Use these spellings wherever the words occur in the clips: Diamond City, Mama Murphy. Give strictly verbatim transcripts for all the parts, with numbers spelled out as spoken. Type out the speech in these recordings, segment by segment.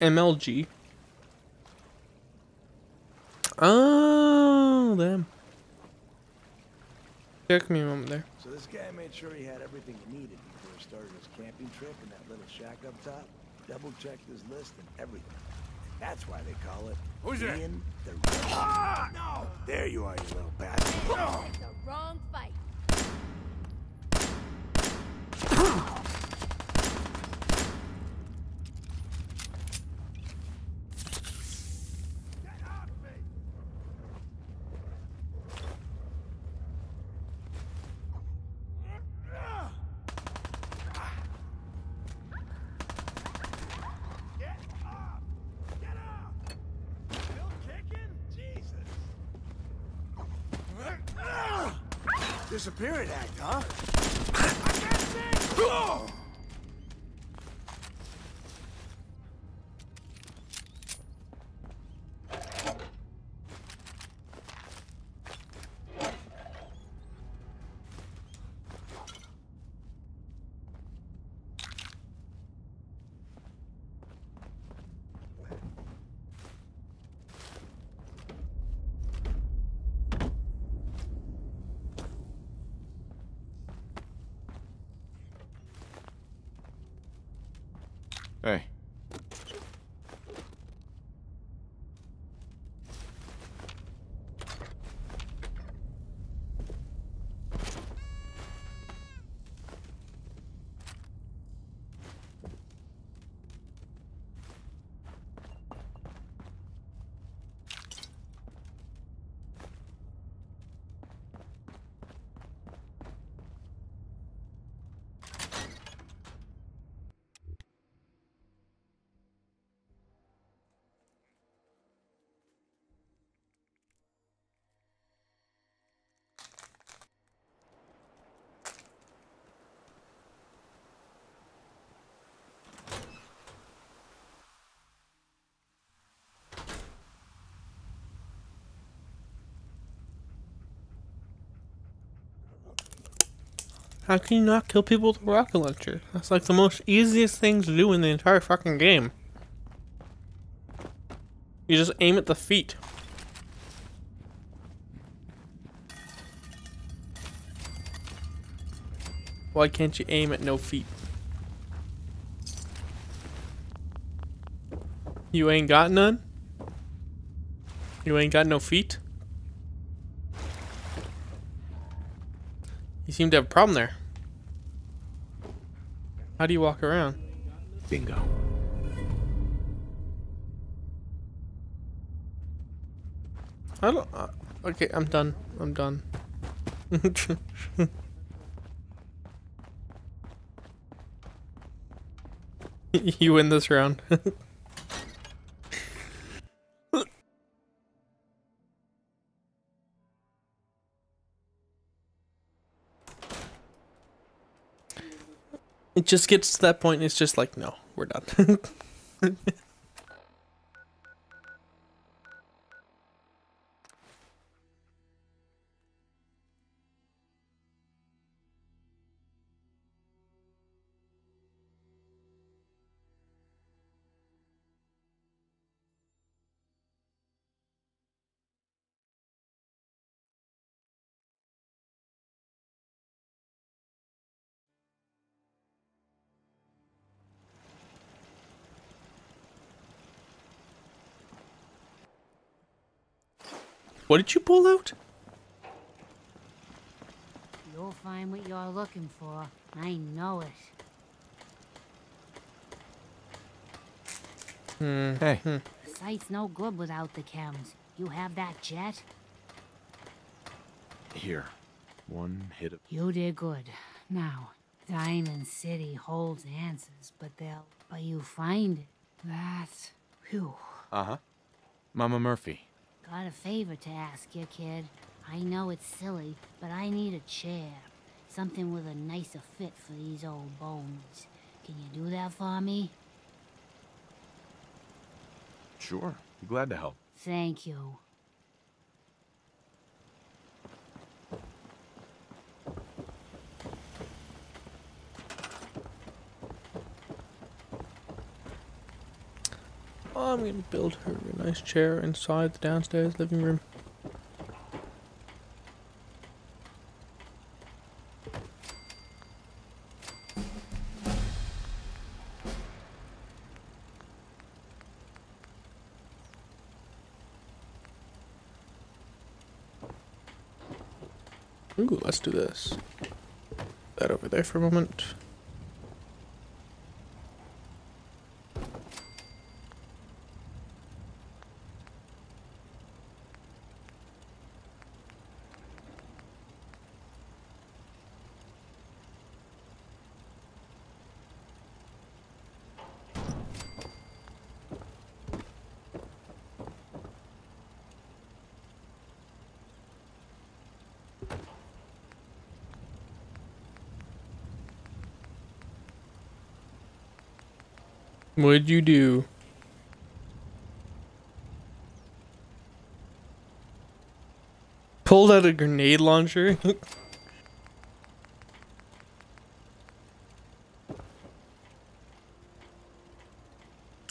M L G. Oh, damn. Check me a moment there. So this guy made sure he had everything he needed before he started his camping trip in that little shack up top. Double checked his list and everything. That's why they call it. Who's that? In the ah, no! There you are, you little bastard. No. The wrong fight. Disappearing act, huh? I can't see! Oh! Hey. How can you not kill people with a rocket launcher? That's like the most easiest thing to do in the entire fucking game. You just aim at the feet. Why can't you aim at no feet? You ain't got none? You ain't got no feet? You seem to have a problem there. How do you walk around? Bingo. I don't. Uh, okay, I'm done. I'm done. You win this round. It just gets to that point and it's just like, no, we're done. What did you pull out? You'll find what you're looking for. I know it. Hmm. Hey. Hmm. The site's no good without the chems. You have that jet? Here. One hit of... You did good. Now, Diamond City holds answers, but they'll... But you find it. That's... Phew. Uh-huh. Mama Murphy. Got a favor to ask you, kid. I know it's silly, but I need a chair. Something with a nicer fit for these old bones. Can you do that for me? Sure. Be glad to help. Thank you. I'm going to build her a nice chair inside the downstairs living room. Ooh, let's do this. Put that over there for a moment. What'd you do? Pulled out a grenade launcher?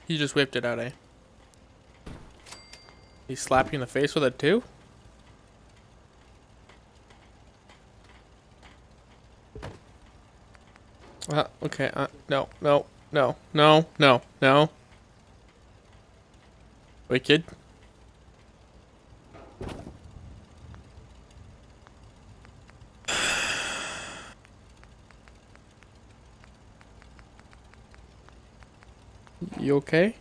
He just whipped it out, eh? He slapped you in the face with it too? Uh, okay, uh, no, no. No, no, no, no. Wicked. You okay?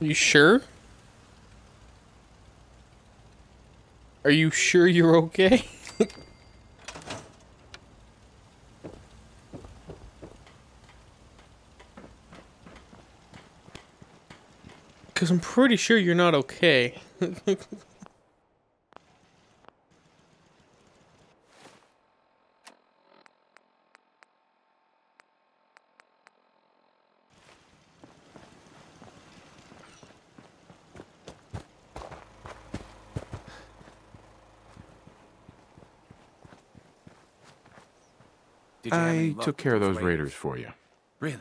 You sure? Are you sure you're okay? Because I'm pretty sure you're not okay. I took care of those raiders for you. Really?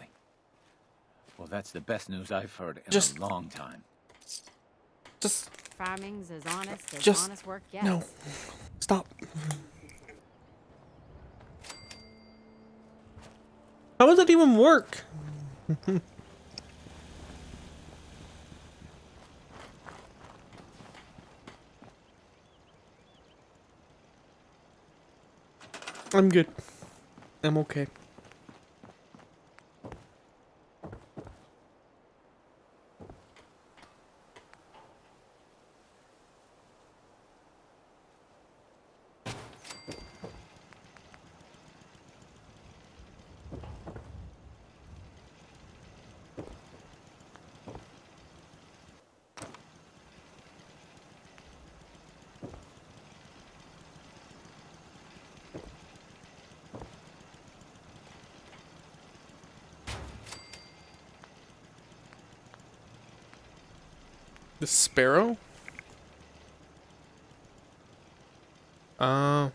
Well, that's the best news I've heard in just, a long time. Just farming's as honest as just, honest work gets. No. Stop. How does that even work? I'm good. I'm okay. The sparrow? Uh,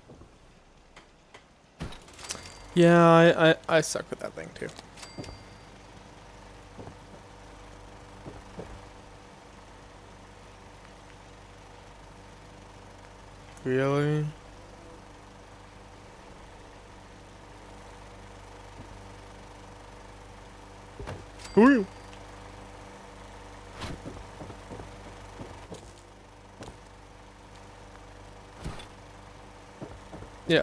yeah, I, I, I suck with that thing too. Really? Who are you? Yeah.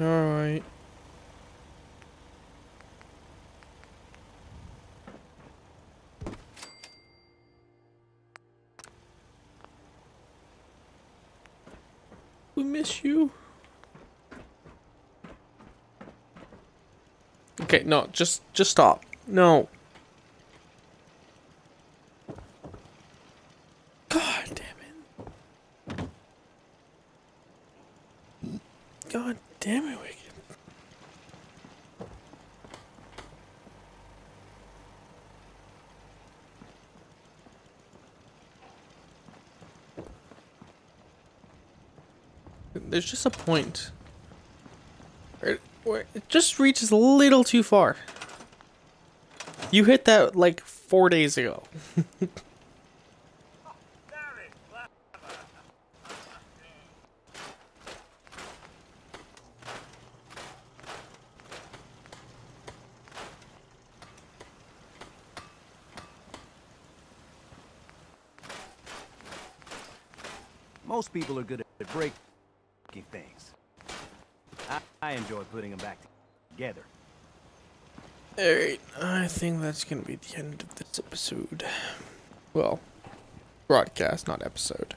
All right. Miss you. Okay, no, just just stop. No. God damn it. God damn it, Wicked. There's just a point where it, where it just reaches a little too far. You hit that like four days ago. Most people are good at breaking things. I, I enjoy putting them back together. Alright, I think that's gonna be the end of this episode. Well, broadcast, not episode.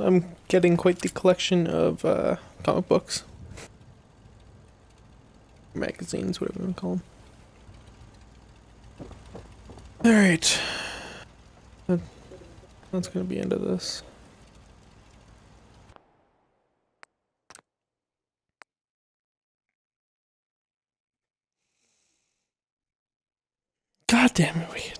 I'm getting quite the collection of uh, comic books, magazines, whatever you call them. All right, that, that's gonna be end of this. God damn it, Wicked.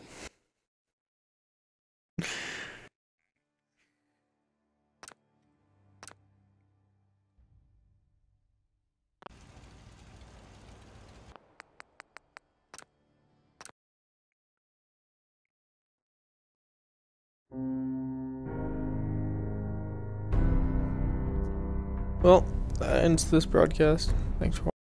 Well, that ends this broadcast. Thanks for watching.